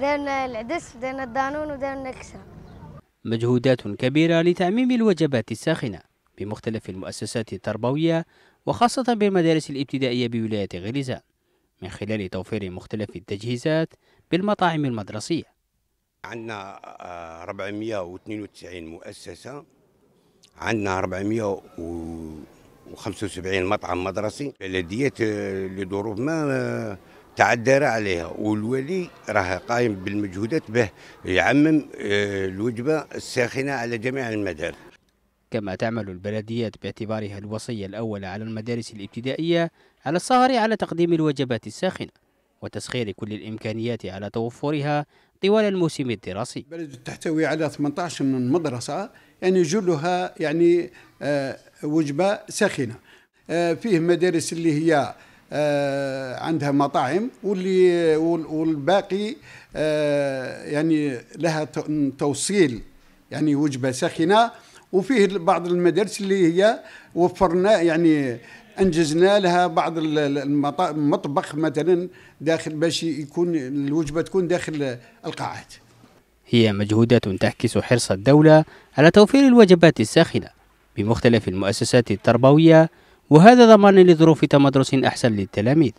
ديرنا العدس وديرنا الدانون وديرنا الكسرة. مجهودات كبيرة لتعميم الوجبات الساخنة بمختلف المؤسسات التربوية وخاصة بالمدارس الابتدائية بولاية غليزان من خلال توفير مختلف التجهيزات بالمطاعم المدرسية. عندنا 492 مؤسسة، عندنا 475 مطعم مدرسي. البلدية لظروف ما تعذر عليها، والولي راه قايم بالمجهودات به يعمم الوجبة الساخنة على جميع المدارس. كما تعمل البلديات باعتبارها الوصية الأولى على المدارس الابتدائية على السهر على تقديم الوجبات الساخنة وتسخير كل الإمكانيات على توفرها طوال الموسم الدراسي. البلد تحتوي على 18 من مدرسة يعني جلها يعني وجبة ساخنة، فيه مدارس اللي هي عندها مطاعم واللي والباقي يعني لها توصيل يعني وجبة ساخنة، وفيه بعض المدارس اللي هي وفرنا يعني انجزنا لها بعض المطبخ مثلا داخل باش يكون الوجبه تكون داخل القاعات. هي مجهودات تعكس حرص الدولة على توفير الوجبات الساخنة بمختلف المؤسسات التربوية، وهذا ضمان لظروف تمدرس احسن للتلاميذ.